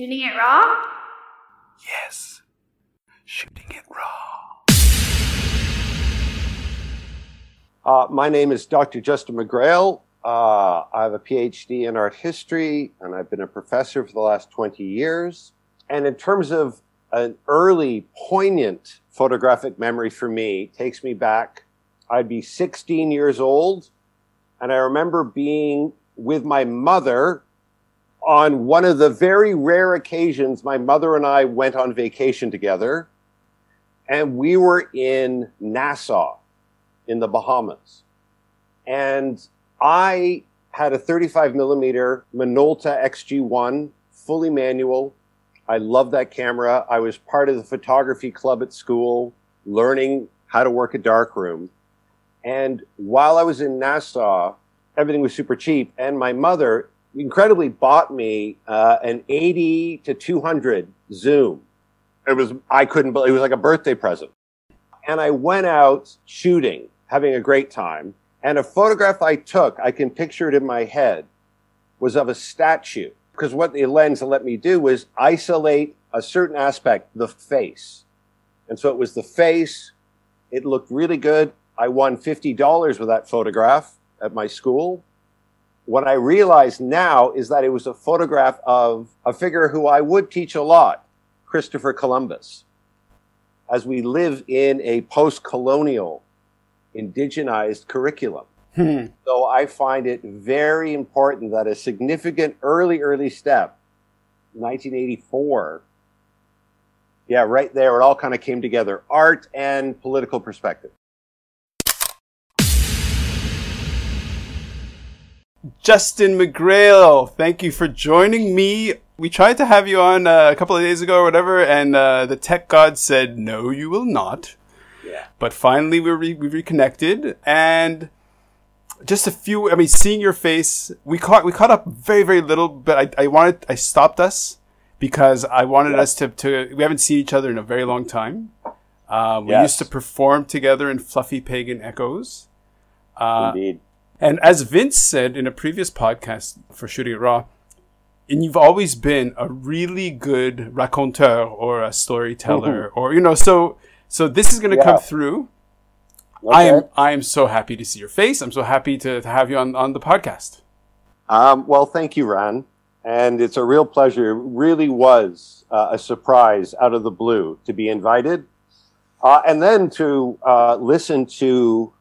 Shooting it raw? Yes. Shooting it raw. My name is Dr. Justin McGrail. I have a PhD in art history, and I've been a professor for the last 20 years. And in terms of an early, poignant photographic memory for me, takes me back. I'd be 16 years old, and I remember being with my mother on one of the very rare occasions my mother and I went on vacation together, and we were in Nassau, in the Bahamas. And I had a 35mm Minolta XG1, fully manual. I loved that camera. I was part of the photography club at school, learning how to work a darkroom. And while I was in Nassau, everything was super cheap. And my mother incredibly bought me an 80 to 200 zoom. It was like a birthday present. And I went out shooting, having a great time. And a photograph I took, I can picture it in my head, was of a statue. Because what the lens let me do was isolate a certain aspect, the face. And so it was the face. It looked really good. I won $50 with that photograph at my school. What I realize now is that it was a photograph of a figure who I would teach a lot, Christopher Columbus. As we live in a post-colonial indigenized curriculum. So I find it very important that a significant early step, 1984, yeah, right there, it all kind of came together, art and political perspective. Justin McGrail, thank you for joining me. We tried to have you on a couple of days ago or whatever, and the tech god said, no, you will not. Yeah. But finally, we reconnected, and just a few. I mean, seeing your face, we caught up very little. But I stopped us because I wanted us to. We haven't seen each other in a very long time. We used to perform together in Fluffy Pagan Echoes. Indeed. And as Vince said in a previous podcast for Shooting It Raw, and you've always been a really good raconteur or a storyteller, or So this is going to come through. Okay. I am so happy to see your face. I'm so happy to have you on the podcast. Well, thank you, Ran. And it's a real pleasure. It really was a surprise out of the blue to be invited. And then to listen to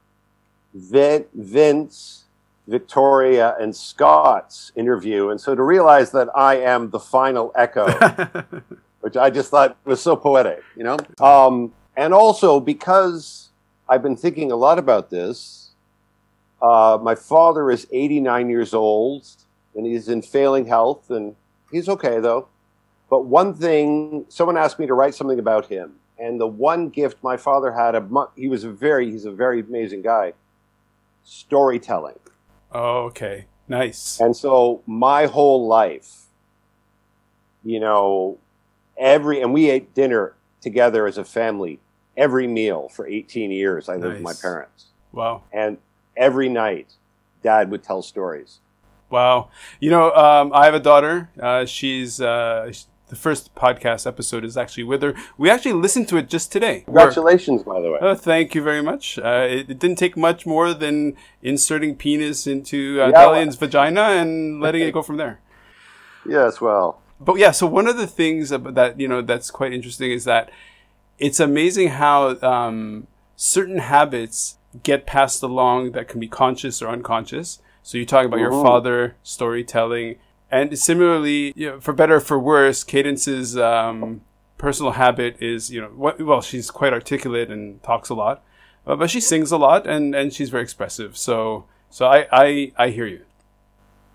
Vince, Victoria, and Scott's interview. And so to realize that I am the final echo, which I just thought was so poetic, you know? And also, because I've been thinking a lot about this, my father is 89 years old, and he's in failing health, and he's okay, though. But one thing, someone asked me to write something about him, and the one gift my father had, he's a very amazing guy, storytelling. Oh, okay. Nice. And so my whole life, you know, and we ate dinner together as a family, every meal for 18 years, I lived with my parents. Wow. And every night, Dad would tell stories. Wow. You know, I have a daughter. The first podcast episode is actually with her. We actually listened to it just today. Congratulations, by the way. Oh, thank you very much. It didn't take much more than inserting penis into Dalian's vagina and letting it go from there. Yes, well. But yeah, so one of the things that, you know, that's quite interesting is that it's amazing how certain habits get passed along that can be conscious or unconscious. So you talk about your father, storytelling, and similarly, you know, for better or for worse, Cadence's personal habit is, you know, well, she's quite articulate and talks a lot, but she sings a lot and she's very expressive. So I hear you.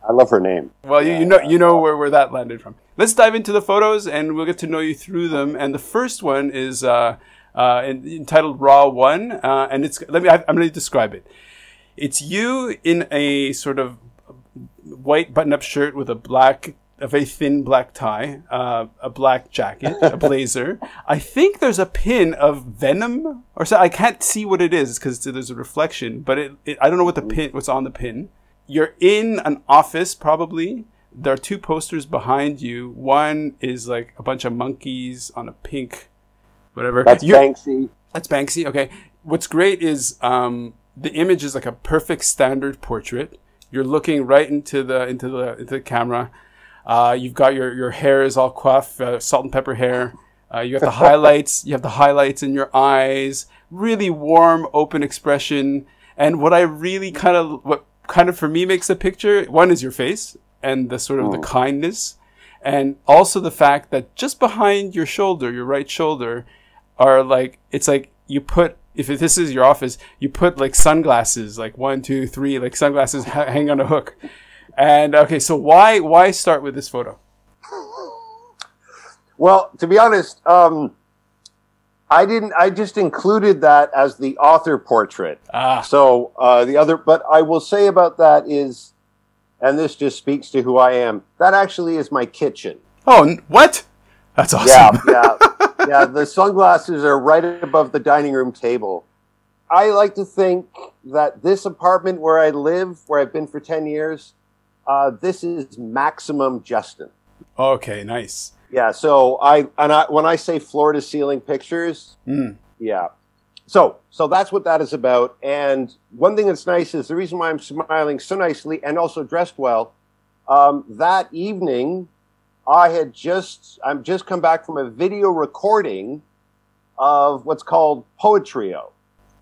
I love her name. Well, you know where that landed from. Let's dive into the photos, and we'll get to know you through them. And the first one is entitled "Raw One," and it's. I'm going to describe it. It's you in a sort of white button-up shirt with a very thin black tie, a black jacket, a blazer. I think there's a pin of Venom, or so. I can't see what it is because there's a reflection, but I don't know what's on the pin. You're in an office, probably, there are two posters behind you. One is like a bunch of monkeys on a pink, whatever. That's Banksy. That's Banksy. Okay. What's great is the image is like a perfect standard portrait. You're looking right into the camera. You've got your hair is all coiffed, salt and pepper hair. You have the highlights. You have the highlights in your eyes. Really warm, open expression. And what I really kind of for me makes a picture, one is your face and the sort of the kindness, and also the fact that just behind your shoulder, your right shoulder, are like, it's like you put, if this is your office, you put like sunglasses, like 1, 2, 3, like sunglasses hang on a hook. And okay, so why start with this photo? Well, to be honest, I didn't. I just included that as the author portrait. So the other, but I will say about that is, and this just speaks to who I am. That actually is my kitchen. Oh, what? That's awesome. Yeah, yeah, yeah. The sunglasses are right above the dining room table. I like to think that this apartment where I live, where I've been for 10 years, this is maximum Justin. Okay, nice. Yeah, so I when I say floor to ceiling pictures, yeah. So that's what that is about. And one thing that's nice is the reason why I'm smiling so nicely and also dressed well. That evening, I'm just come back from a video recording of what's called Poetrio,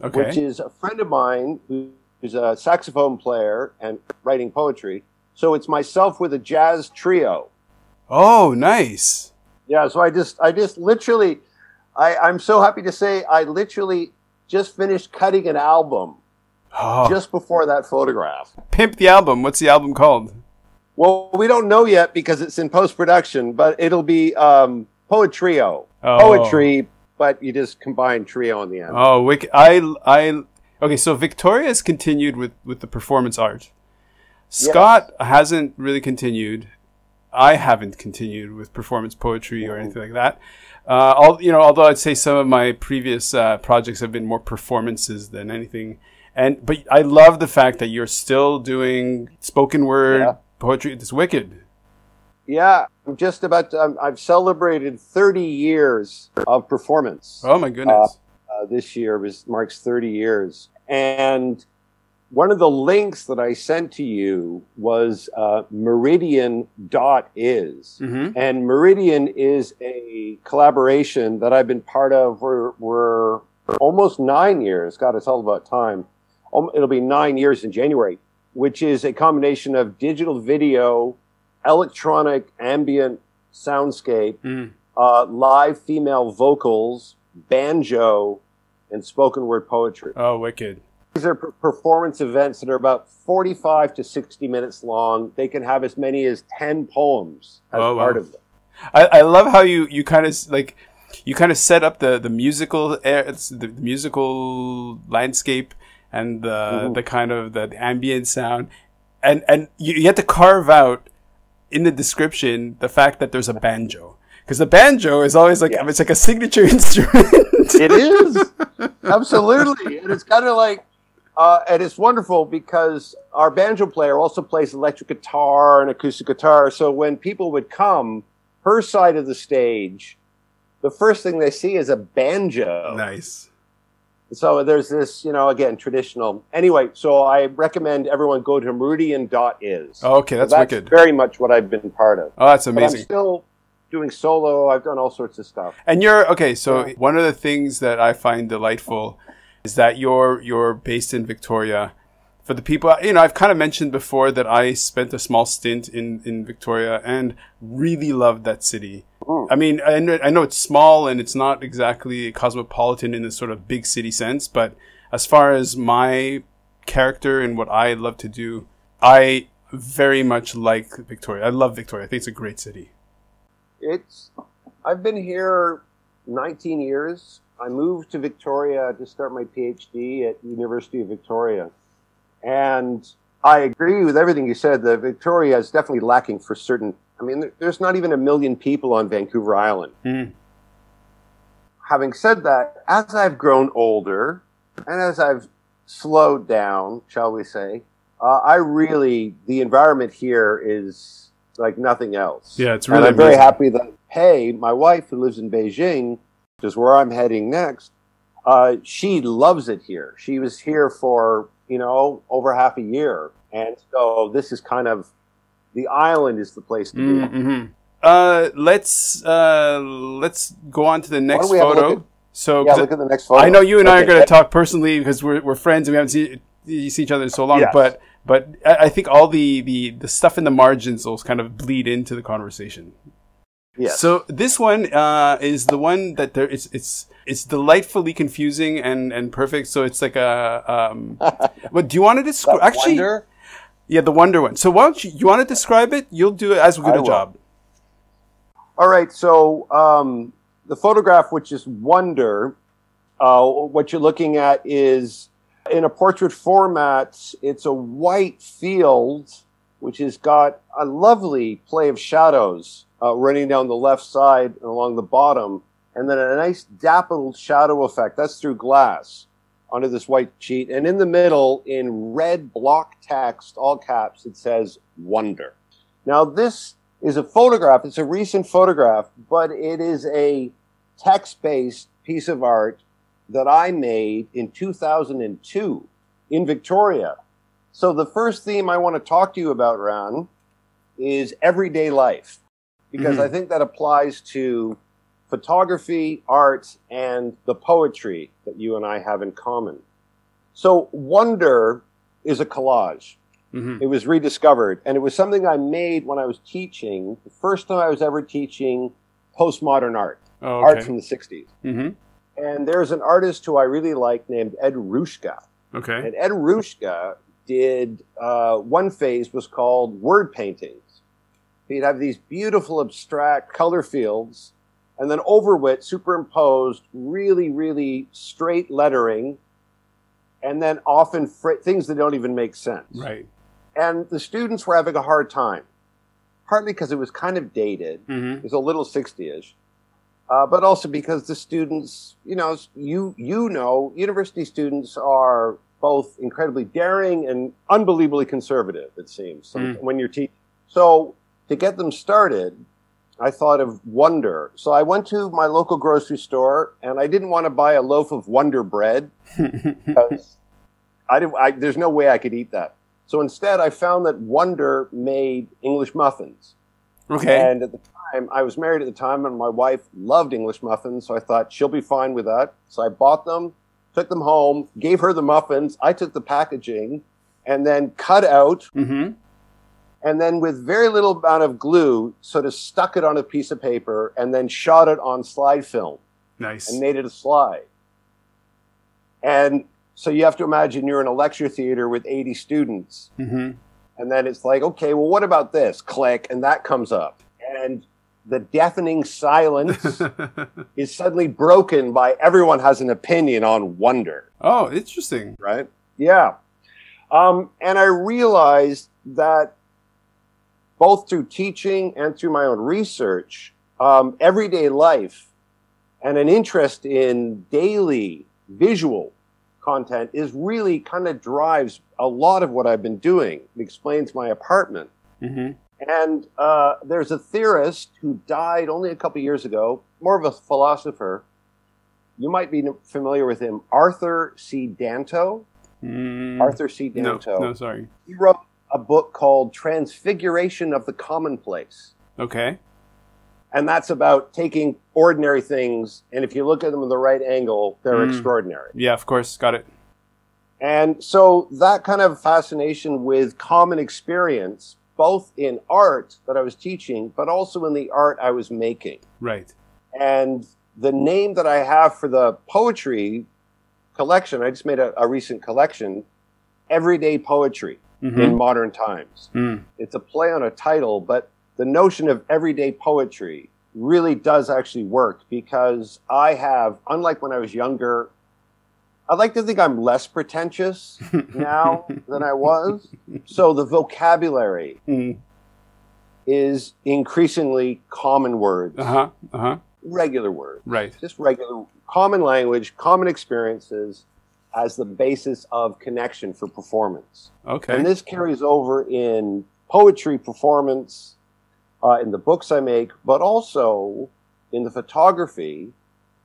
okay, which is a friend of mine who's a saxophone player and writing poetry. So it's myself with a jazz trio. Oh, nice. Yeah, so I just literally, I'm so happy to say I literally just finished cutting an album just before that photograph. Pimp the album. What's the album called? Well, we don't know yet because it's in post-production, but it'll be Poetrio. Oh. Poetry, but you just combine trio on the end. Oh, wicked. Okay, so Victoria's continued with the performance art. Scott hasn't really continued. I haven't continued with performance poetry or anything like that. Although I'd say some of my previous projects have been more performances than anything. But I love the fact that you're still doing spoken word poetry. It's wicked. Yeah, I'm just about. I've celebrated 30 years of performance. Oh my goodness! This year marks 30 years, and one of the links that I sent to you was Meridian.is. Mm-hmm. And Meridian is a collaboration that I've been part of for almost 9 years. God, it's all about time. It'll be 9 years in January, which is a combination of digital video, electronic ambient soundscape, live female vocals, banjo, and spoken word poetry. Oh, wicked. These are performance events that are about 45 to 60 minutes long. They can have as many as 10 poems as part of them. I love how you kind of like set up the musical air, the musical landscape, and the kind of the ambient sound, and you have to carve out in the description the fact that there's a banjo, because the banjo is always like it's like a signature instrument. It is absolutely, and it's kind of like. And it's wonderful because our banjo player also plays electric guitar and acoustic guitar. So when people would come, her side of the stage, the first thing they see is a banjo. Nice. So there's this, again, traditional. Anyway, so I recommend everyone go to Meridian.is. Oh, okay, that's wicked. Very much what I've been part of. Oh, that's amazing. But I'm still doing solo. I've done all sorts of stuff. And you're, okay, so one of the things that I find delightful is that you're based in Victoria. For the people, I've kind of mentioned before that I spent a small stint in Victoria and really loved that city. I mean, I know it's small and it's not exactly cosmopolitan in the sort of big city sense, but as far as my character and what I love to do, I very much like Victoria. I love Victoria. I think it's a great city. I've been here 19 years. I moved to Victoria to start my PhD at University of Victoria. And I agree with everything you said, that Victoria is definitely lacking for certain. I mean, there's not even 1 million people on Vancouver Island. Having said that, as I've grown older and as I've slowed down, shall we say, the environment here is like nothing else. Yeah, it's really amazing. And I'm very happy that, hey, my wife who lives in Beijing, which is where I'm heading next, she loves it here. She was here for, you know, over half a year. And so this is kind of, the island is the place to be. Mm-hmm. Let's go on to the next photo. So yeah, look at the next photo. I know you and I are going to talk personally because we're friends and we haven't seen each other in so long. Yes. But I think all the stuff in the margins will kind of bleed into the conversation. Yes. So this one is the one that there it's delightfully confusing and perfect. So it's like a but do you want to describe actually? Wonder? Yeah, the wonder one. So why don't you want to describe it? You'll do as good a job. All right. So the photograph, which is Wonder, what you're looking at is in a portrait format. It's a white field, which has got a lovely play of shadows running down the left side and along the bottom, and then a nice dappled shadow effect. That's through glass onto this white sheet. And in the middle, in red block text, all caps, it says Wonder. Now, this is a photograph. It's a recent photograph, but it is a text-based piece of art that I made in 2002 in Victoria. So the first theme I want to talk to you about, Ran, is everyday life, because I think that applies to photography, art, and the poetry that you and I have in common. So Wonder is a collage. It was rediscovered, and it was something I made when I was teaching, the first time I was ever teaching postmodern art, art from the 60s. And there's an artist who I really like named Ed Ruschka. And Ed Ruschka did, one phase was called word paintings. He'd have these beautiful abstract color fields, and then over it, superimposed, really, really straight lettering, and then often things that don't even make sense. Right. And the students were having a hard time, partly because it was kind of dated. It was a little 60-ish, but also because the students, you know, university students are both incredibly daring and unbelievably conservative, it seems, when you're teaching. So to get them started, I thought of Wonder. So I went to my local grocery store, and I didn't want to buy a loaf of Wonder bread because there's no way I could eat that. So instead, I found that Wonder made English muffins. And at the time, I was married at the time, and my wife loved English muffins, so I thought she'll be fine with that. So I bought them, took them home, gave her the muffins. I took the packaging, and then cut out. And then with very little amount of glue, sort of stuck it on a piece of paper and then shot it on slide film. Nice. And made it a slide. And so you have to imagine you're in a lecture theater with 80 students. And then it's like, okay, well, what about this? Click, and that comes up. And the deafening silence is suddenly broken by everyone has an opinion on Wonder. Oh, interesting. Right? Yeah. And I realized that both through teaching and through my own research, everyday life and an interest in daily visual content is really kind of drives a lot of what I've been doing. It explains my apartment. And there's a theorist who died only a couple years ago, more of a philosopher. You might be familiar with him, Arthur C. Danto. Arthur C. Danto. No, sorry. He wrote a book called Transfiguration of the Commonplace. And that's about taking ordinary things, and if you look at them at the right angle, they're extraordinary. Yeah, of course. Got it. And so that kind of fascination with common experience, both in art that I was teaching, but also in the art I was making. Right. And the name that I have for the poetry collection, I just made a recent collection, Everyday Poetry. In modern times. It's a play on a title, but the notion of everyday poetry really does actually work because I have, unlike when I was younger, I like to think I'm less pretentious now than I was. So the vocabulary is increasingly common words, regular words, just regular, common language, common experiences, as the basis of connection for performance. And this carries over in poetry performance in the books I make, but also in the photography,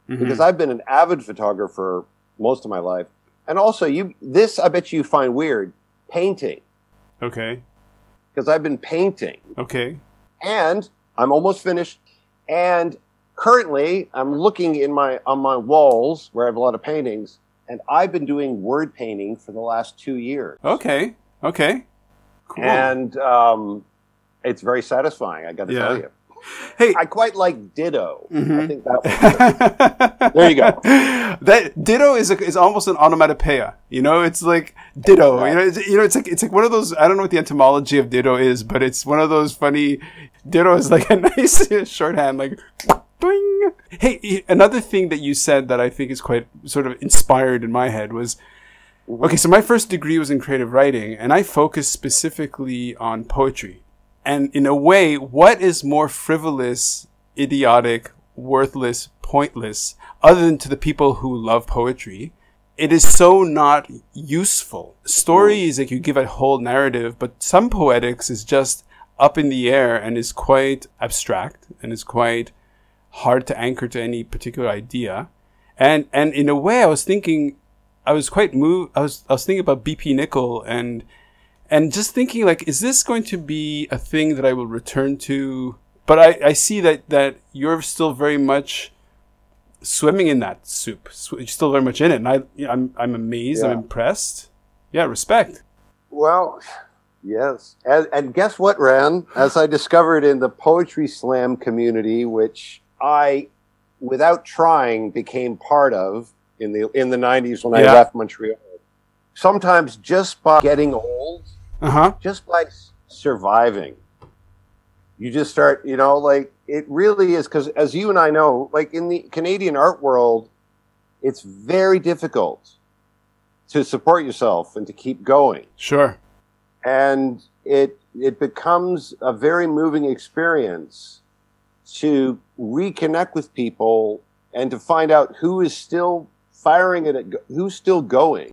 mm-hmm. because I've been an avid photographer most of my life. And also, this I bet you find weird, painting. Okay. Because I've been painting. Okay. And I'm almost finished. And currently, I'm looking on my walls, where I have a lot of paintings, and I've been doing word painting for the last 2 years. Okay. Okay. Cool. And it's very satisfying, I got to tell you. Hey, I quite like ditto. Mm-hmm. I think that was there you go. That ditto is almost an onomatopoeia. You know, it's like ditto. Exactly. You know, it's like one of those. I don't know what the etymology of ditto is, but it's one of those funny. Ditto is like a nice shorthand, like. Doing. Hey, another thing that you said that I think is quite sort of inspired in my head was. Okay, so my first degree was in creative writing, and I focused specifically on poetry. And in a way, what is more frivolous, idiotic, worthless, pointless, other than to the people who love poetry? It is so not useful. Stories, like you give a whole narrative, but some poetics is just up in the air and is quite abstract and is quite hard to anchor to any particular idea. And in a way, I was thinking, I was quite moved. I was thinking about B.P. Nicol and just thinking, like, is this going to be a thing that I will return to? But I see that you're still very much swimming in that soup. You're still very much in it. And I'm amazed. Yeah. I'm impressed. Yeah, respect. Well, yes. And guess what, Ran? As I discovered in the Poetry Slam community, which I, without trying, became part of in the 90s when I left Montreal. Sometimes just by getting old, just by surviving, you just start, you know, like it really is. Because as you and I know, like in the Canadian art world, it's very difficult to support yourself and to keep going. Sure. And it becomes a very moving experience to reconnect with people and to find out who is still firing it, who's still going.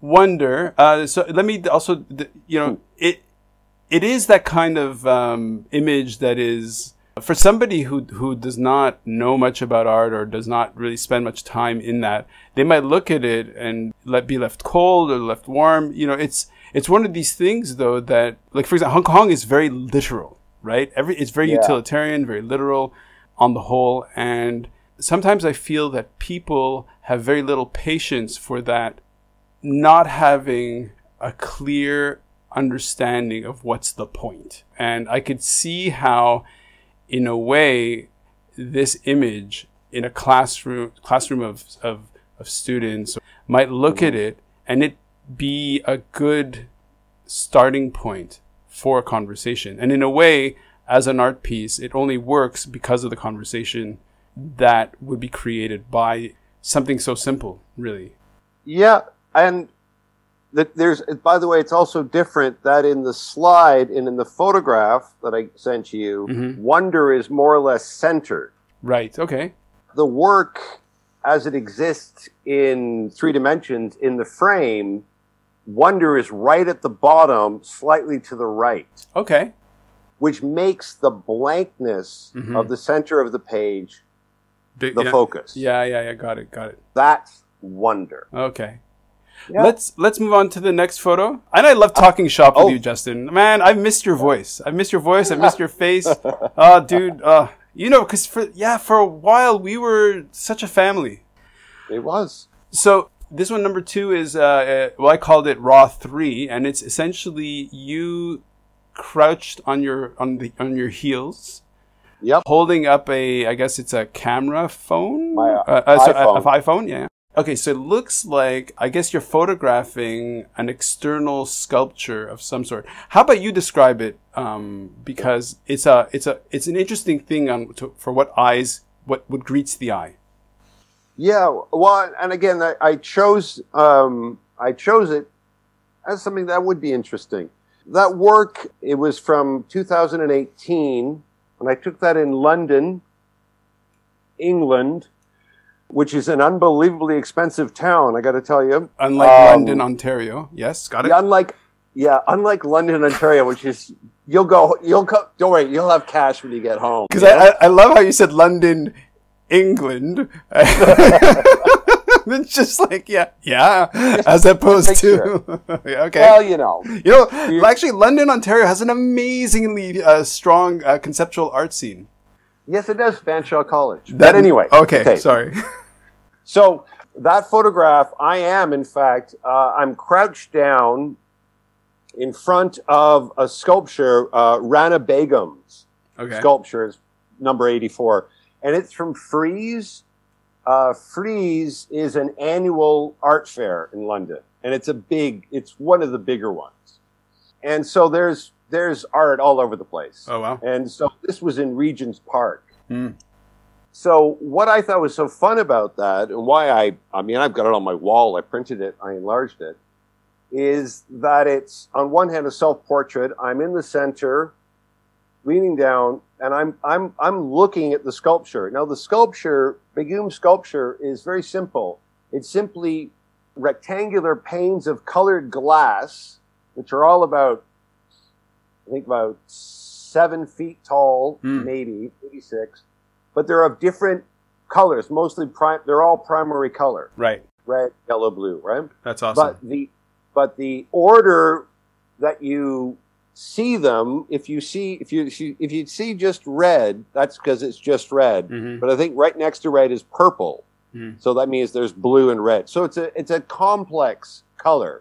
Wonder. So let me also, you know, it is that kind of image that is for somebody who does not know much about art or does not really spend much time in that. They might look at it and be left cold or left warm. You know, it's one of these things though that, like, for example, Hong Kong is very literal, right? It's very utilitarian, very literal on the whole, and sometimes I feel that people have very little patience for that. Not having a clear understanding of what's the point. And I could see how, in a way, this image in a classroom of students might look at it and it be a good starting point for a conversation. And in a way, as an art piece, it only works because of the conversation that would be created by something so simple, really. Yeah. And there's, by the way, it's also different that in the slide and in the photograph that I sent you, Wonder is more or less centered. Right, okay. The work as it exists in three dimensions in the frame, Wonder is right at the bottom, slightly to the right. Okay. Which makes the blankness of the center of the page the focus. Yeah, got it. That's Wonder. Okay. Yeah. Let's move on to the next photo. And I love talking shop with you, Justin. Man, I've missed your voice. I've missed your face. Oh, dude. You know, because for a while we were such a family. It was. So this one, number two, is well, I called it Raw 3, and it's essentially you crouched on your heels. Yep. Holding up I guess it's a camera phone. iPhone. Yeah. Okay, so it looks like, I guess you're photographing an external sculpture of some sort. How about you describe it? Because it's an interesting thing for what greets the eye. Yeah, well, and again, I chose it as something that would be interesting. That work, it was from 2018, and I took that in London, England. which is an unbelievably expensive town, I got to tell you. Unlike London, Ontario. Yes, got it. Yeah, unlike London, Ontario, which is, you'll go, don't worry, you'll have cash when you get home. Because I love how you said London, England. It's just like, yeah, as opposed to, okay. Well, you know, actually, London, Ontario has an amazingly strong conceptual art scene. Yes, it does, Fanshawe College. But anyway. Okay, sorry. So that photograph, I am, in fact, I'm crouched down in front of a sculpture, Rana Begum's sculpture, is number 84. And it's from Frieze. Frieze is an annual art fair in London. And it's it's one of the bigger ones. And so there's art all over the place. Oh, wow. And so this was in Regent's Park. Mm. So what I thought was so fun about that, and why I mean, I've got it on my wall, I printed it, I enlarged it, is that it's, on one hand, a self-portrait. I'm in the center, leaning down, and I'm looking at the sculpture. Now, the sculpture, Begum's sculpture, is very simple. It's simply rectangular panes of colored glass, which are all about, I think, about 7 feet tall, maybe 6, but they're of different colors. Mostly, they're all primary color. Right. Red, yellow, blue. Right. That's awesome. But the order that you see them, if you see just red, that's because it's just red. Mm-hmm. But I think right next to red is purple. Mm-hmm. So that means there's blue and red. So it's a complex color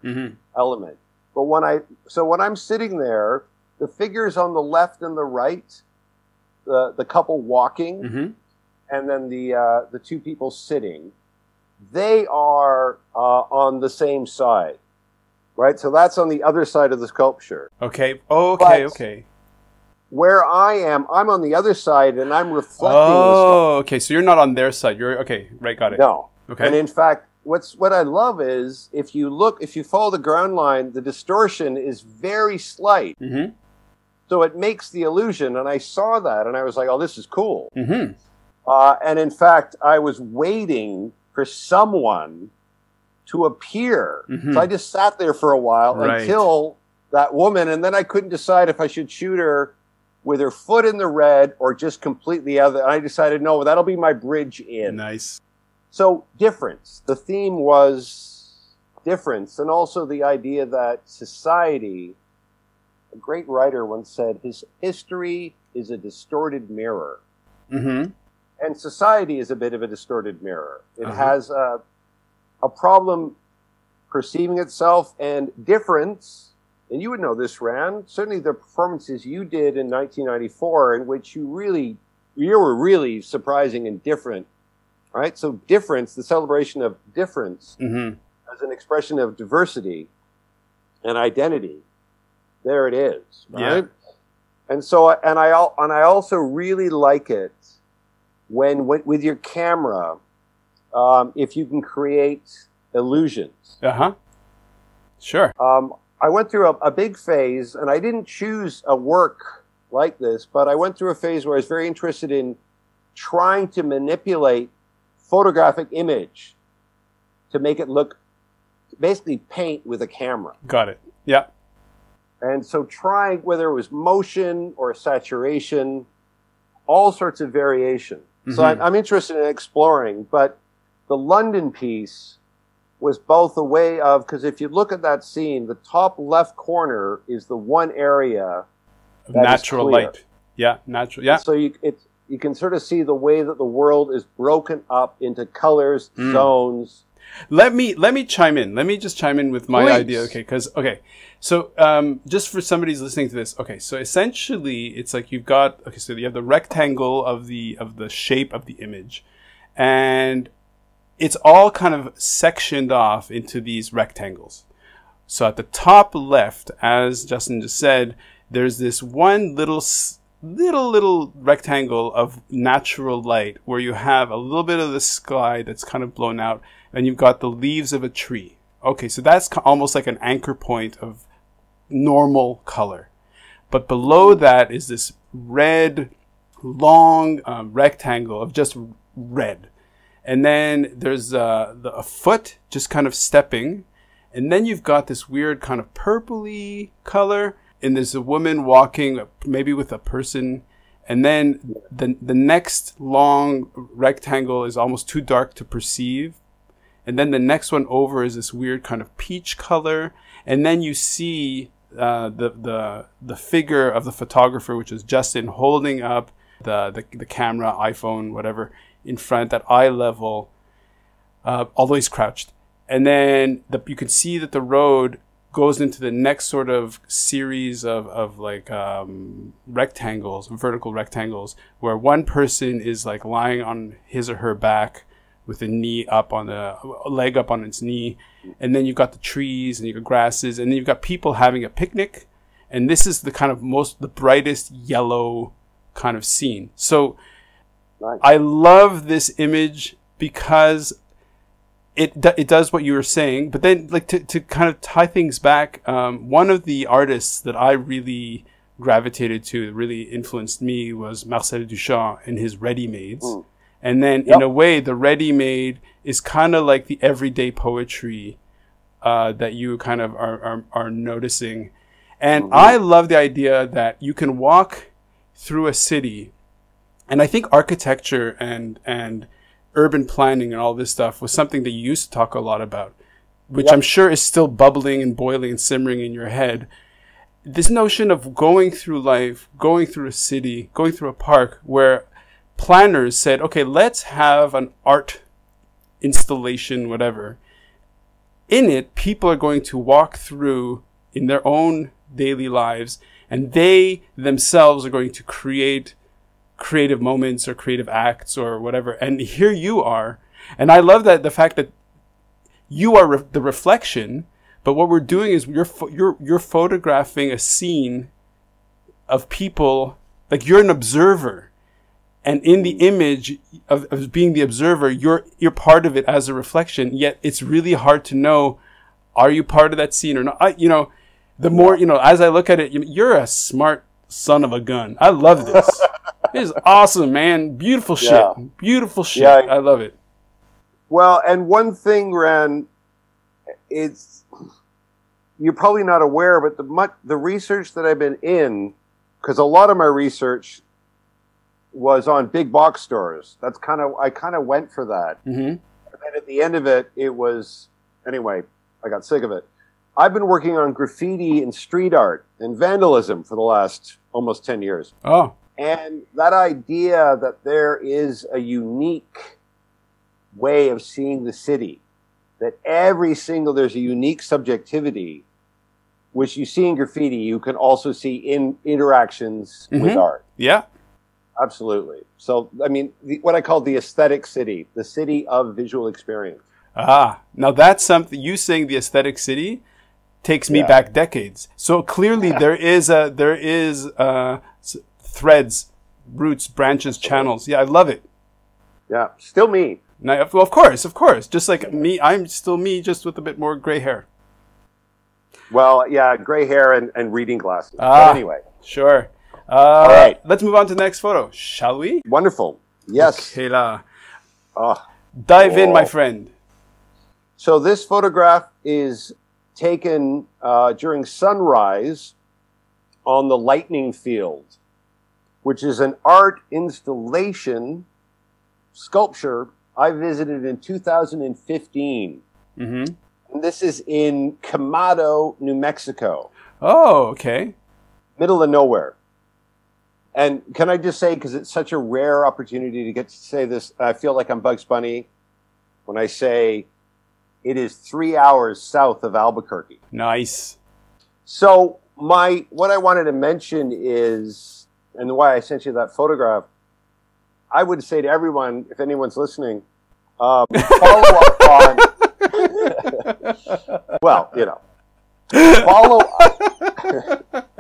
element. But when I'm sitting there, the figures on the left and the right, the couple walking, and then the two people sitting, they are on the same side, right? So that's on the other side of the sculpture. Okay. Oh, okay. But okay. Where I am, I'm on the other side, and I'm reflecting. Oh, okay. So you're not on their side. You're okay. Right. Got it. No. Okay. And in fact, what I love is if you follow the ground line, the distortion is very slight. Mm-hmm. So it makes the illusion, and I saw that, and I was like, oh, this is cool. Mm-hmm. And in fact, I was waiting for someone to appear. Mm-hmm. So I just sat there for a while until that woman, and then I couldn't decide if I should shoot her with her foot in the red or just completely other. And I decided, no, that'll be my bridge in. Nice. So difference. The theme was difference, and also the idea that society... A great writer once said, his history is a distorted mirror. Mm-hmm. And society is a bit of a distorted mirror. It has a problem perceiving itself, and difference, and you would know this, Ran, certainly the performances you did in 1994 in which you were really surprising and different, right? So difference, the celebration of difference as an expression of diversity and identity. There it is, right? Yeah. And so, and I also really like it when with your camera, if you can create illusions. Sure. I went through a big phase, and I didn't choose a work like this, but I went through a phase where I was very interested in trying to manipulate photographic image to make it look, basically paint with a camera. Got it. Yeah. And so trying, whether it was motion or saturation, all sorts of variation. So I'm interested in exploring, but the London piece was both a way of, because if you look at that scene, the top left corner is the one area that natural light. Yeah, natural. Yeah. So you can sort of see the way that the world is broken up into colors, zones. Let me chime in. Let me just chime in with my idea. Okay. So just for somebody who's listening to this. Okay. So essentially it's like so you have the rectangle of the shape of the image, and it's all kind of sectioned off into these rectangles. So at the top left, as Justin just said, there's this one little rectangle of natural light where you have a little bit of the sky that's kind of blown out, and you've got the leaves of a tree. Okay, so that's almost like an anchor point of normal color. But below that is this red, long rectangle of just red. And then there's a foot just kind of stepping. And then you've got this weird kind of purpley color. And there's a woman walking, maybe with a person. And then the next long rectangle is almost too dark to perceive. And then the next one over is this weird kind of peach color. And then you see the figure of the photographer, which is Justin, holding up the camera, iPhone, whatever, in front at eye level, although he's crouched. And then you can see that the road goes into the next sort of series of like rectangles, vertical rectangles, where one person is like lying on his or her back with a knee up on a leg up on its knee. And then you've got the trees and you've got grasses, and then you've got people having a picnic. And this is the kind of the brightest yellow kind of scene. So nice. I love this image because it does what you were saying, but then like to kind of tie things back, one of the artists that I really gravitated to, that really influenced me, was Marcel Duchamp and his ready-mades. Mm. And then yep. In a way, the ready-made is kind of like the everyday poetry that you kind of are noticing. And mm-hmm. I love the idea that you can walk through a city, and I think architecture and urban planning and all this stuff was something that you used to talk a lot about, which yep. I'm sure is still bubbling and boiling and simmering in your head. This notion of going through life, going through a city, going through a park, where planners said, okay, let's have an art installation, whatever. In it, people are going to walk through in their own daily lives, and they themselves are going to create creative moments or creative acts or whatever. And here you are. And I love that, the fact that you are the reflection, but what we're doing is you're photographing a scene of people, like you're an observer. And in the image of being the observer, you're part of it as a reflection. Yet it's really hard to know, are you part of that scene or not? As I look at it, you're a smart son of a gun. I love this. It is awesome, man. Beautiful shit. Yeah. Beautiful shit. Yeah, I love it. Well, and one thing, Ran, you're probably not aware, but the research that I've been in, because a lot of my research was on big box stores. That's kind of, I kind of went for that. Mm-hmm. And then at the end of it, anyway, I got sick of it. I've been working on graffiti and street art and vandalism for the last almost 10 years. Oh. And that idea that there is a unique way of seeing the city, that there's a unique subjectivity, which you see in graffiti, you can also see in interactions mm-hmm. with art. Yeah. Absolutely. So, I mean, what I call the aesthetic city, the city of visual experience. Ah, now that's something, you saying the aesthetic city takes me yeah. back decades. So clearly yeah. there is threads, roots, branches, channels. Yeah, I love it. Yeah, still me. Now, well, of course. Just like me, I'm still me, just with a bit more gray hair. Well, yeah, gray hair and reading glasses. Ah, but anyway. Sure. All right. Let's move on to the next photo, shall we? Wonderful. Yes. Okay, Dive in, my friend. So this photograph is taken during sunrise on the Lightning Field, which is an art installation sculpture I visited in 2015. Mm-hmm. And this is in Camado, New Mexico. Oh, okay. Middle of nowhere. And can I just say, because it's such a rare opportunity to get to say this, I feel like I'm Bugs Bunny when I say it is 3 hours south of Albuquerque. Nice. So what I wanted to mention is, and why I sent you that photograph, I would say to everyone, if anyone's listening, follow up on, well, you know, follow up.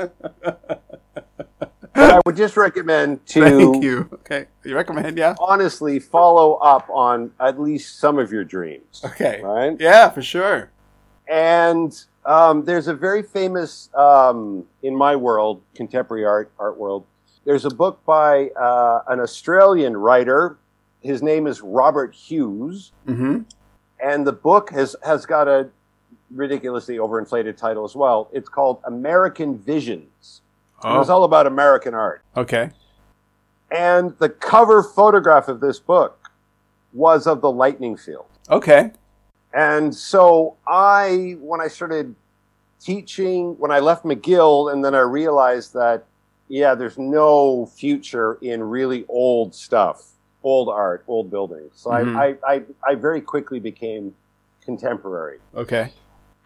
But I would just recommend to... Thank you. Okay. You recommend, yeah? Honestly, follow up on at least some of your dreams. Okay. Right? Yeah, for sure. And there's a very famous, in my world, contemporary art world, there's a book by an Australian writer. His name is Robert Hughes. Mm-hmm. And the book has got a ridiculously overinflated title as well. It's called American Visions. Oh. It was all about American art. Okay. And the cover photograph of this book was of the Lightning Field. Okay. And so when I started teaching, when I left McGill, and then I realized that, yeah, there's no future in really old stuff, old art, old buildings. So mm-hmm. I very quickly became contemporary. Okay.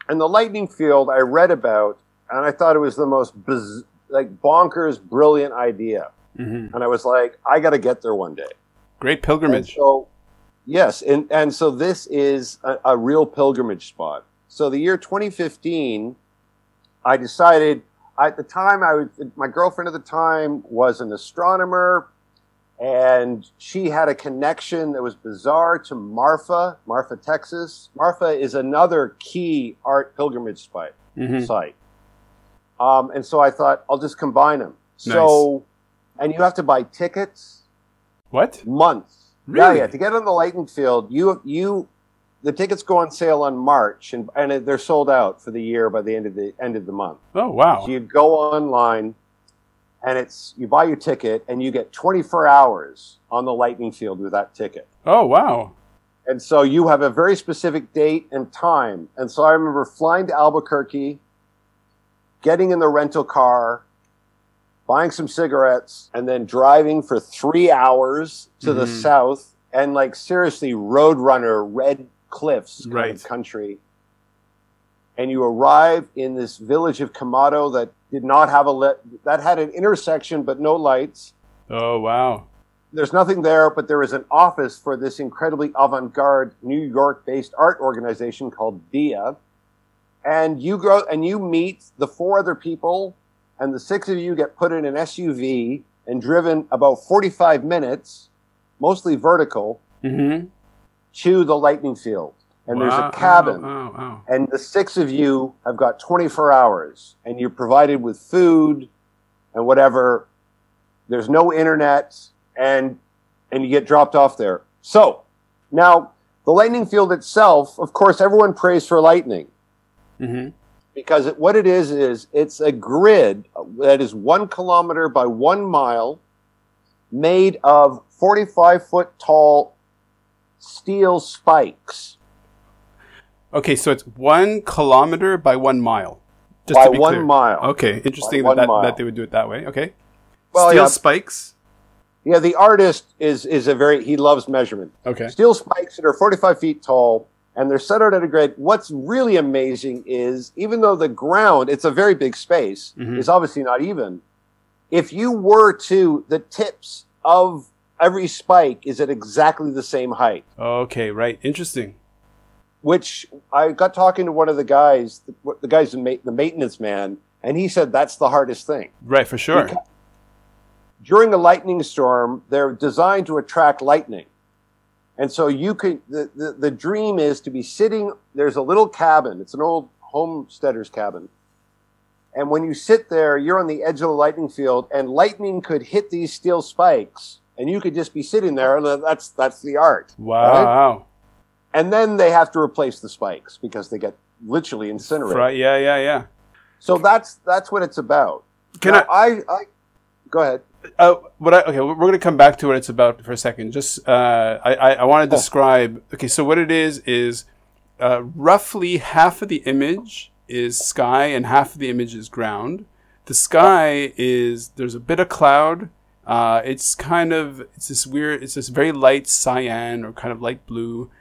And the Lightning Field I read about, and I thought it was the most bonkers, brilliant idea. Mm-hmm. And I was like, I got to get there one day. Great pilgrimage. And so, yes, and so this is a real pilgrimage spot. So the year 2015, I decided. At the time, my girlfriend at the time was an astronomer, and she had a connection that was bizarre to Marfa, Texas. Marfa is another key art pilgrimage site. Mm-hmm. And so I thought, I'll just combine them. Nice. So, and you have to buy tickets. What? Months. Really? Yeah. To get on the Lightning Field, the tickets go on sale on March, and they're sold out for the year by the end of the month. Oh wow! So you go online, and you buy your ticket, and you get 24 hours on the Lightning Field with that ticket. Oh wow! And so you have a very specific date and time. And so I remember flying to Albuquerque, getting in the rental car, buying some cigarettes, and then driving for 3 hours to the south, and seriously, roadrunner red cliffs kind of country. And you arrive in this village of Camado that did not have that had an intersection but no lights. Oh wow. There's nothing there, but there is an office for this incredibly avant-garde New York-based art organization called DIA. And you go and you meet the 4 other people, and the 6 of you get put in an SUV and driven about 45 minutes, mostly vertical, to the Lightning Field. And there's a cabin. Wow. And the 6 of you have got 24 hours. And you're provided with food and whatever. There's no internet. And you get dropped off there. So, now, the Lightning Field itself, of course, everyone prays for lightning. Mm-hmm. Because what it is it's a grid that is 1 kilometer by 1 mile made of 45-foot tall steel spikes. Okay, so it's 1 kilometer by 1 mile. Just by to be 1 mile. Okay, interesting that they would do it that way. Okay. Well, steel spikes? Yeah, the artist he loves measurement. Okay. Steel spikes that are 45 feet tall, and they're set out at a grid. What's really amazing is, even though the ground, it's a very big space, it's obviously not even, if you were to, the tips of every spike is at exactly the same height. Okay, right. Interesting. Which I got talking to one of the guys, the maintenance man, and he said that's the hardest thing. Right, for sure. Because during a lightning storm, they're designed to attract lightning. And so you could, the dream is to be sitting, there's a little cabin, it's an old homesteader's cabin. And when you sit there, you're on the edge of the Lightning Field, and lightning could hit these steel spikes. And you could just be sitting there, and that's the art. Wow. Right? And then they have to replace the spikes because they get literally incinerated. Right, yeah. So that's what it's about. Can now, I go ahead. We're going to come back to what it's about for a second. Just I want to describe. Okay, so what it is roughly half of the image is sky and half of the image is ground. The sky is, there's a bit of cloud. It's this very light cyan or kind of light blue.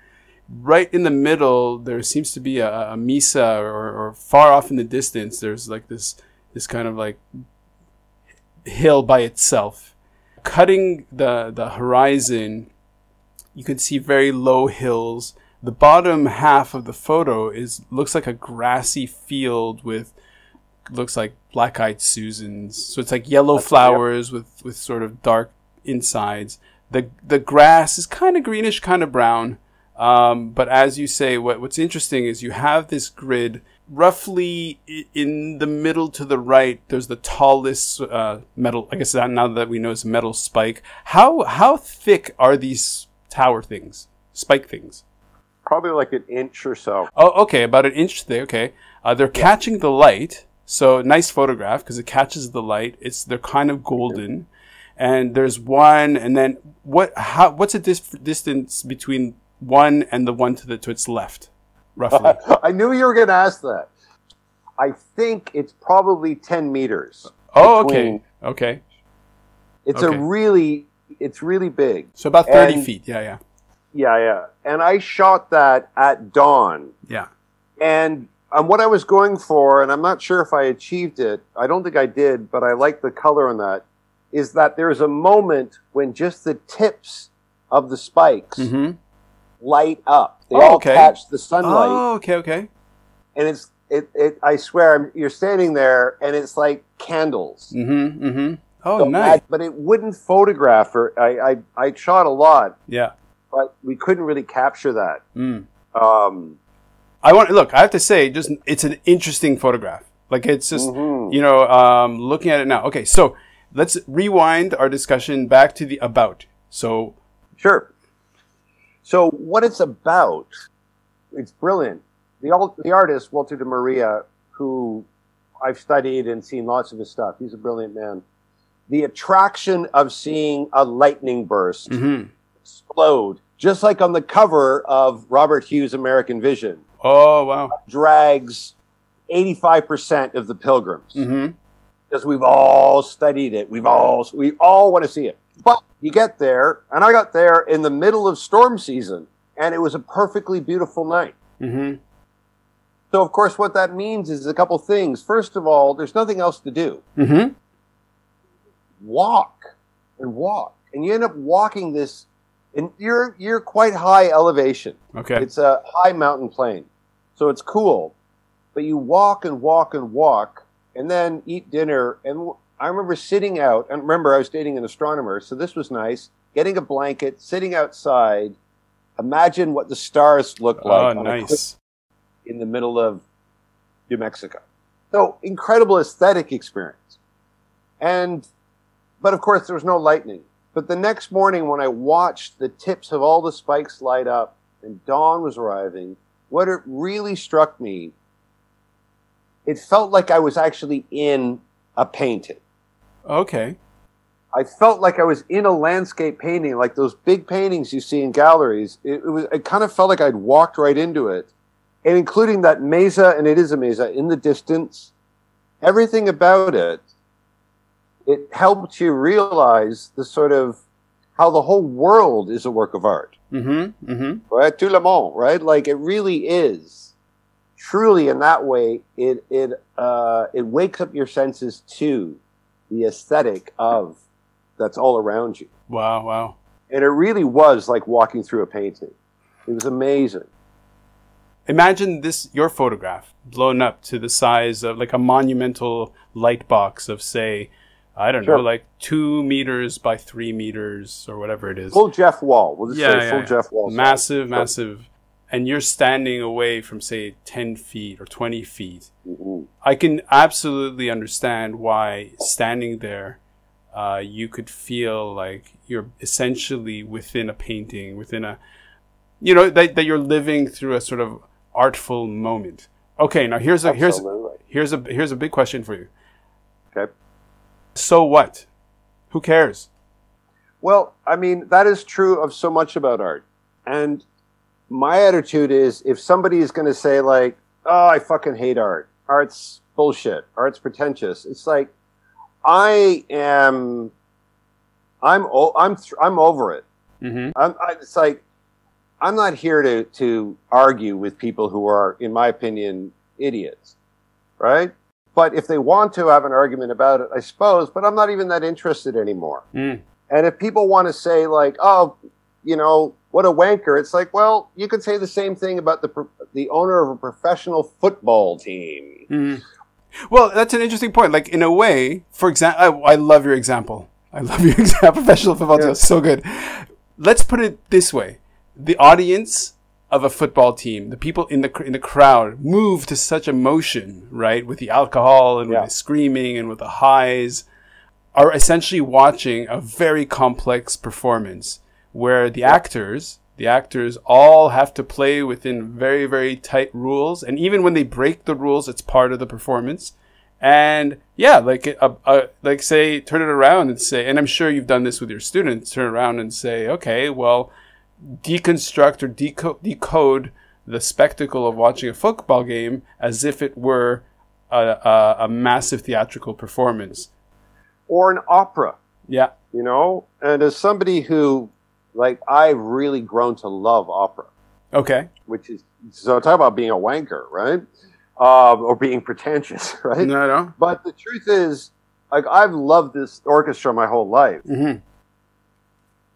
Right in the middle, there seems to be a mesa, or far off in the distance, there's this kind of hill by itself. Cutting the horizon, you can see very low hills. The bottom half of the photo looks like a grassy field with looks like black-eyed Susans, so it's like yellow flowers with sort of dark insides. The grass is kind of greenish, kind of brown, but as you say, what's interesting is you have this grid roughly in the middle to the right. There's the tallest metal, I guess now that we know it's a metal spike. How thick are these tower things, spike things? Probably like an inch or so. Oh, okay, about an inch thick, okay. They're catching the light, so nice photograph because it catches the light. They're kind of golden. And there's one, and then what's the distance between one and the one to its left, roughly? I knew you were going to ask that. I think it's probably 10 meters. Oh, okay. Okay. It's really big. So about 30 feet. Yeah, yeah. Yeah, yeah. And I shot that at dawn. Yeah. And what I was going for, and I'm not sure if I achieved it, I don't think I did, but I like the color on that, is that there's a moment when just the tips of the spikes light up. They all catch the sunlight. Oh, okay, okay. And I swear, you're standing there, and it's like candles. Mm-hmm, mm-hmm. Oh, so nice. But it wouldn't photograph her. I shot a lot. Yeah. But we couldn't really capture that. Mm. Look, I have to say, just it's an interesting photograph. Like, it's just, you know, looking at it now. Okay, so let's rewind our discussion back to the about. So, sure. So what it's about, it's brilliant. The artist, Walter de Maria, who I've studied and seen lots of his stuff. He's a brilliant man. The attraction of seeing a lightning burst explode, just like on the cover of Robert Hughes' American Vision. Oh, wow. Drags 85% of the pilgrims. Because we've all studied it. We all want to see it. But you get there, and I got there in the middle of storm season, and it was a perfectly beautiful night. So, of course, what that means is a couple things. First of all, there's nothing else to do. Walk and walk. And you end up walking this, and you're quite high elevation. Okay. It's a high mountain plain. So it's cool. But you walk and walk and walk, and then eat dinner. And I remember sitting out, and remember I was dating an astronomer, so this was nice, getting a blanket, sitting outside, imagine what the stars look like. Oh, nice. In the middle of New Mexico. So, incredible aesthetic experience. But of course, there was no lightning. But the next morning when I watched the tips of all the spikes light up and dawn was arriving, what it really struck me, it felt like I was actually in a painting. Okay. I felt like I was in a landscape painting, like those big paintings you see in galleries. It kind of felt like I'd walked right into it. And including that mesa, and it is a mesa, in the distance, everything about it, it helped you realize the sort of how the whole world is a work of art. Right? Tout le monde, right? Like, it really is. Truly, in that way, it wakes up your senses to the aesthetic of that's all around you. Wow, wow. And it really was like walking through a painting. It was amazing. Imagine this, your photograph, blown up to the size of like a monumental light box of, say, I don't know, like 2 meters by 3 meters or whatever it is. Full Jeff Wall. We'll just say full Jeff Wall. Massive, massive. And you're standing away from, say, 10 feet or 20 feet. I can absolutely understand why standing there, you could feel like you're essentially within a painting, within a, you know, that you're living through a sort of artful moment. Okay, now here's a big question for you. Okay. So what? Who cares? Well, I mean, that is true of so much about art. And my attitude is, if somebody is going to say like, oh, I fucking hate art. Art's bullshit. Art's pretentious. It's like, I'm over it. It's like, I'm not here to argue with people who are, in my opinion, idiots, right? But if they want to have an argument about it, I suppose, but I'm not even that interested anymore. And if people want to say like, oh, you know, what a wanker, it's like, well, you could say the same thing about the owner of a professional football team. Well, that's an interesting point. Like, in a way, for example, I love your example. I love your example. Professional football team is so good. Let's put it this way. The audience of a football team, the people in the crowd move to such emotion, right? With the alcohol and with the screaming and with the highs, are essentially watching a very complex performance where the actors all have to play within very, very tight rules. And even when they break the rules, it's part of the performance. And yeah, like say, turn it around and say, and I'm sure you've done this with your students, turn around and say, okay, well, deconstruct or decode the spectacle of watching a football game as if it were a massive theatrical performance. Or an opera. Yeah. You know, and as somebody who, like, I've really grown to love opera. Okay. Which is, so talk about being a wanker, right? Or being pretentious, right? No, no. But the truth is, like, I've loved this orchestra my whole life. Mm-hmm.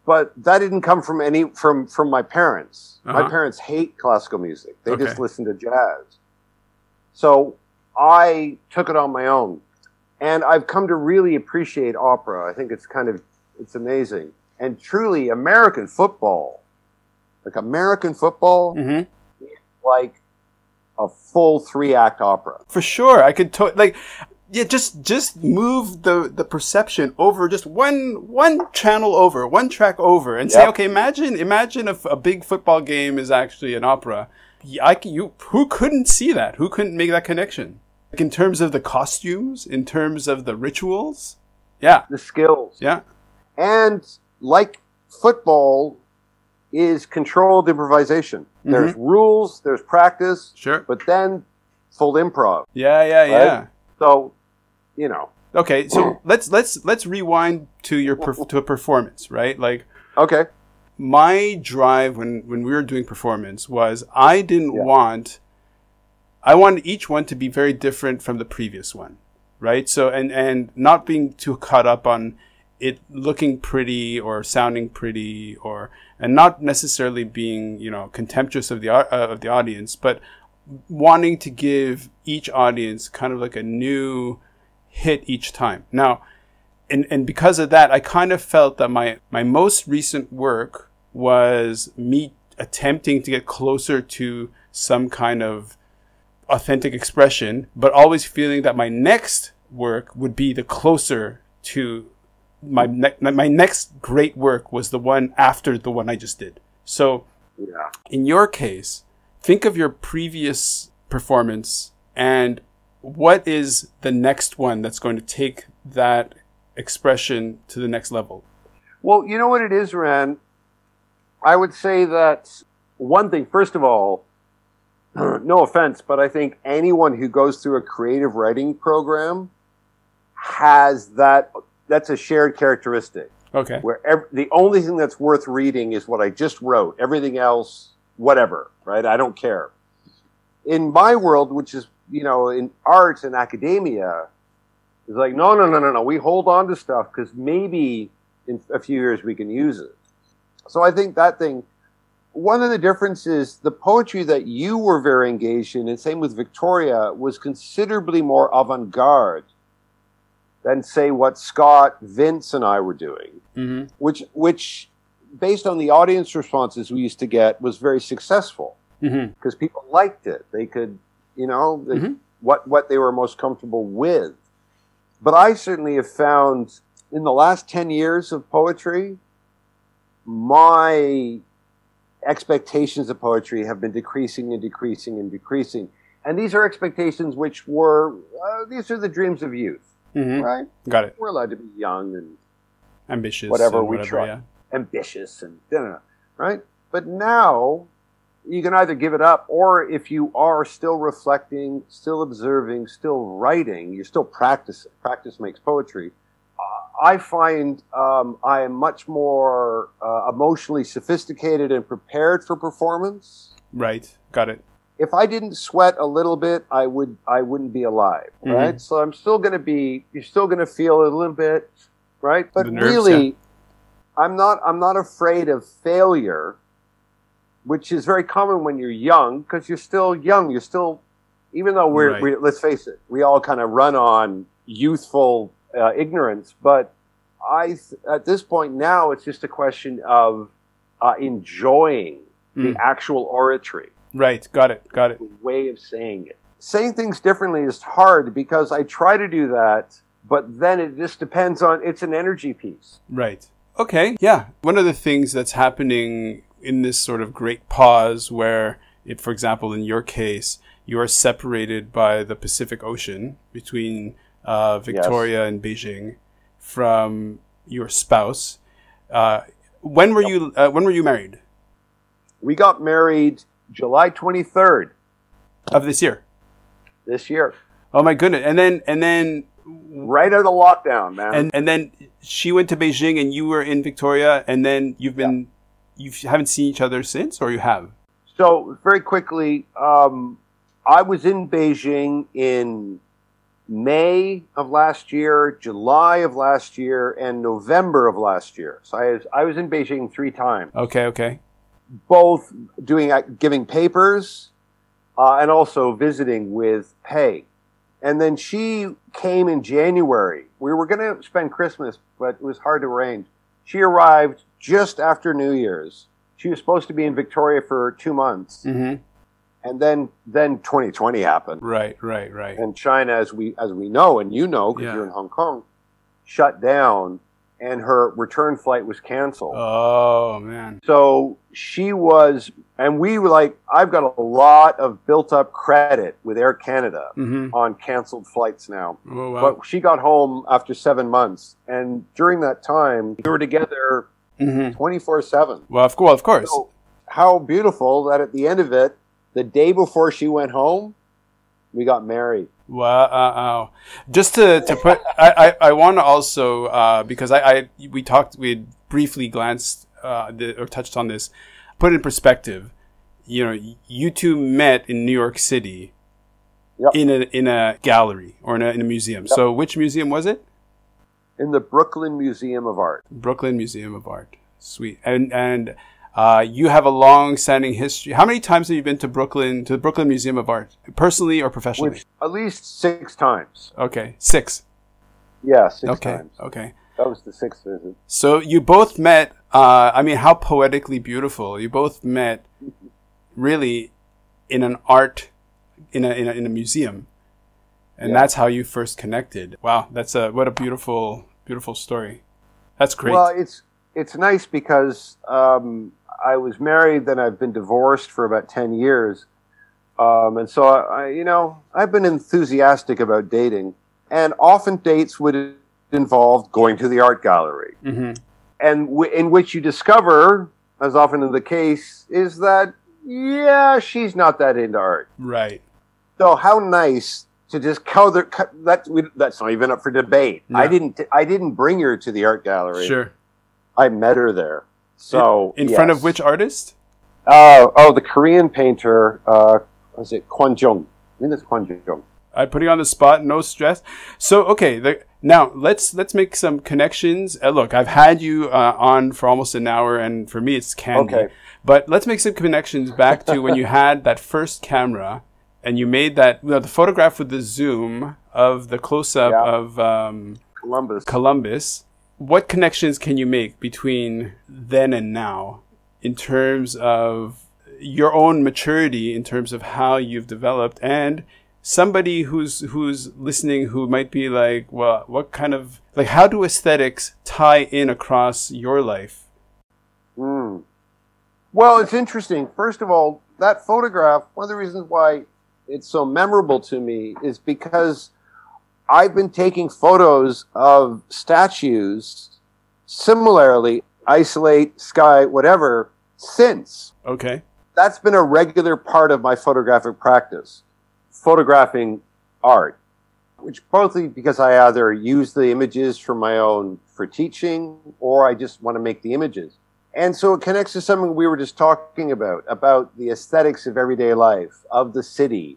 But that didn't come from from my parents. Uh-huh. My parents hate classical music. They just listen to jazz. So I took it on my own. And I've come to really appreciate opera. I think it's kind of, it's amazing. And truly, American football, mm-hmm. is like a full 3-act opera. For sure. I could, like, yeah, just move the perception over just one channel over, one track over, and say, okay, imagine if a big football game is actually an opera. Who couldn't see that? Who couldn't make that connection? Like, in terms of the costumes, in terms of the rituals, yeah, the skills, yeah, and like football is controlled improvisation. Mm-hmm. There's rules, there's practice, sure, but then full improv. Yeah, yeah, right? Yeah. So, you know. Okay, so let's rewind to your to a performance, right? Like, okay, my drive when we were doing performance was I wanted each one to be very different from the previous one, right? So, and not being too caught up on it looking pretty or sounding pretty, or, and not necessarily being, you know, contemptuous of the audience, but wanting to give each audience kind of like a new hit each time. Now, and because of that, I kind of felt that my most recent work was me attempting to get closer to some kind of authentic expression, but always feeling that my next work would be the closer to my next great work was the one after the one I just did. So yeah. In your case, think of your previous performance and what is the next one that's going to take that expression to the next level? Well, you know what it is, Ran? I would say that one thing, first of all, no offense, but I think anyone who goes through a creative writing program has that. That's a shared characteristic. Okay. Where the only thing that's worth reading is what I just wrote. Everything else, whatever, right? I don't care. In my world, which is, you know, in art and academia, it's like, no, no, no, no, no. We hold on to stuff because maybe in a few years we can use it. So I think that thing. One of the differences, the poetry that you were very engaged in, and same with Victoria, was considerably more avant-garde than, say, what Scott, Vince, and I were doing, mm-hmm. which, based on the audience responses we used to get, was very successful because mm-hmm. people liked it. They could, you know, mm-hmm. what they were most comfortable with. But I certainly have found in the last 10 years of poetry, my expectations of poetry have been decreasing and decreasing and decreasing. And these are expectations which were, these are the dreams of youth, mm-hmm. right? Got it. We're allowed to be young and ambitious, whatever we try. Yeah. Ambitious and, right? But now you can either give it up, or if you are still reflecting, still observing, still writing, you're still practicing. Practice makes poetry. I find I am much more emotionally sophisticated and prepared for performance. Right. Got it. If I didn't sweat a little bit, I wouldn't be alive, mm-hmm. right? So I'm still going to be, you're still going to feel a little bit, right? But the nerves, really, yeah. I'm not afraid of failure, which is very common when you're young, because you're still young. You're still, even though we're, let's face it, we all kind of run on youthful ignorance, but at this point now, it's just a question of enjoying the actual oratory. Right, got it. The way of saying it. Saying things differently is hard because I try to do that, but then it just depends on, it's an energy piece. Right. Okay, yeah. One of the things that's happening in this sort of great pause where, it, for example, in your case, you are separated by the Pacific Ocean between Victoria and Beijing from your spouse. When were you married? We got married July 23rd. Of this year? This year. Oh my goodness. And then right out of the lockdown, man. And then she went to Beijing and you were in Victoria, and then you've been, you haven't seen each other since, or you have? So very quickly, I was in Beijing in May of last year, July of last year, and November of last year. So I was in Beijing 3 times. Okay, okay. Both doing giving papers and also visiting with Pei. And then she came in January. We were going to spend Christmas, but it was hard to arrange. She arrived just after New Year's. She was supposed to be in Victoria for 2 months. Mm-hmm. And then 2020 happened. Right, right, right. And China, as we know, and you know, because you're in Hong Kong, shut down, and her return flight was canceled. Oh, man. So she was, and we were like, I've got a lot of built-up credit with Air Canada on canceled flights now. Oh, wow. But she got home after 7 months, and during that time, we were together 24/7. Well, of course. So how beautiful that at the end of it, the day before she went home, we got married. Wow! Just to put, I want to also because we briefly glanced or touched on this. Put in perspective, you know, you two met in New York City, in a gallery or in a museum. Yep. So which museum was it? In the Brooklyn Museum of Art. Brooklyn Museum of Art. Sweet. And you have a long-standing history. How many times have you been to Brooklyn, to the Brooklyn Museum of Art, personally or professionally? At least 6 times. Okay, 6. Yeah, 6 times. Okay. That was the 6th visit. So you both met. I mean, how poetically beautiful! You both met, really, in an art, in a museum, and that's how you first connected. Wow, that's what a beautiful story. That's great. Well, it's nice because I was married, then I've been divorced for about 10 years. And so, I've been enthusiastic about dating. And often dates would involve going to the art gallery. Mm-hmm. And in which you discover, as often is the case, is that, she's not that into art. Right. So how nice to just cover that's not even up for debate. No. I didn't bring her to the art gallery. Sure. I met her there. So in front of which artist? The Korean painter. Was it Kwan Jung? I think it's Kwan Jung. I put you on the spot. No stress. So okay. Now let's make some connections. Look, I've had you on for almost an hour, and for me it's candy. Okay. But let's make some connections back to when you had that first camera, and you made that the photograph with the zoom of the close up of Columbus. What connections can you make between then and now in terms of your own maturity, in terms of how you've developed, and somebody who's listening who might be like, well, what kind of, like, how do aesthetics tie in across your life? Well, it's interesting. First of all, that photograph, one of the reasons why it's so memorable to me is because I've been taking photos of statues, similarly, isolate, sky, whatever, since. Okay. That's been a regular part of my photographic practice, photographing art, which partly because I either use the images from my own for teaching, or I just want to make the images. And so it connects to something we were just talking about the aesthetics of everyday life, of the city,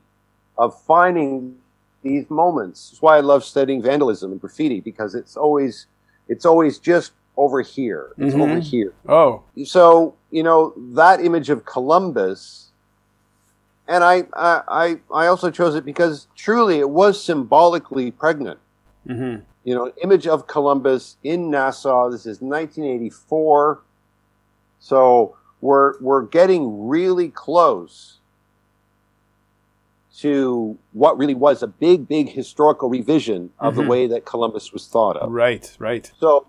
of finding these moments. That's why I love studying vandalism and graffiti, because it's always just over here. It's over here. Oh. So, that image of Columbus, and I also chose it because truly it was symbolically pregnant. Mm-hmm. Image of Columbus in Nassau. This is 1984. So we're getting really close to what really was a big historical revision of the way that Columbus was thought of. Right, right. So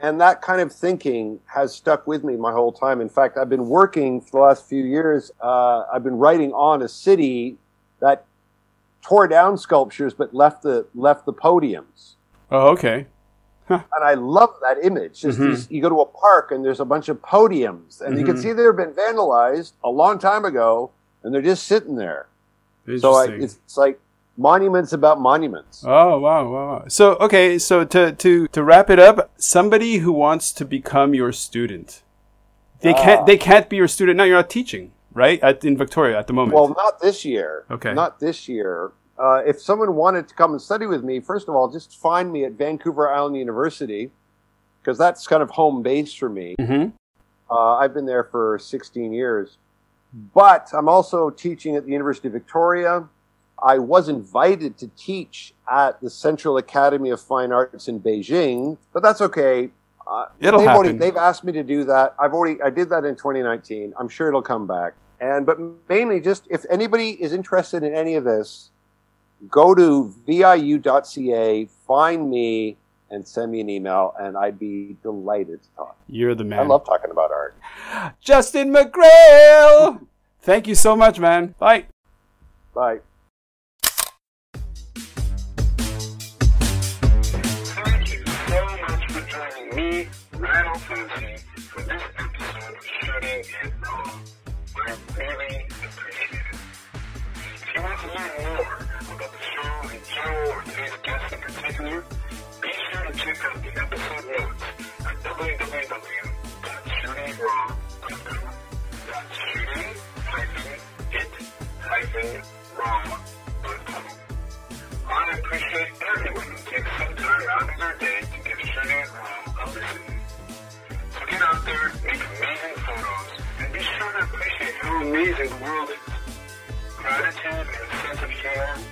And that kind of thinking has stuck with me my whole time. In fact, I've been working for the last few years. I've been writing on a city that tore down sculptures but left the podiums. Oh, okay. Huh. And I love that image. Just this, you go to a park and there's a bunch of podiums. And you can see they've been vandalized a long time ago, and they're just sitting there. So it's like monuments about monuments. Oh, wow, wow. So, okay, so to wrap it up, somebody who wants to become your student. They can't be your student. Now, you're not teaching, right, in Victoria at the moment? Well, not this year. Okay. Not this year. If someone wanted to come and study with me, first of all, just find me at Vancouver Island University, because that's kind of home base for me. I've been there for 16 years. But I'm also teaching at the University of Victoria. I was invited to teach at the Central Academy of Fine Arts in Beijing, but that's okay. It'll happen. They've asked me to do that. I did that in 2019. I'm sure it'll come back. But mainly, just if anybody is interested in any of this, go to viu.ca, find me, and send me an email, and I'd be delighted to talk. You're the man. I love talking about art. Justin McGrail! Thank you so much, man. Bye. Bye. Thank you so much for joining me, Ran Elfassy, for this episode of Shooting It Raw. I really appreciate it. If you want to learn more about the show in general or today's guest in particular, be sure to check out the episode notes at www.shootingitraw.com. That's shooting-it-raw.com. I appreciate everyone who takes some time out of their day to give Shooting It Raw a listen. So get out there, make amazing photos, and be sure to appreciate how amazing the world is. Gratitude and sense of humor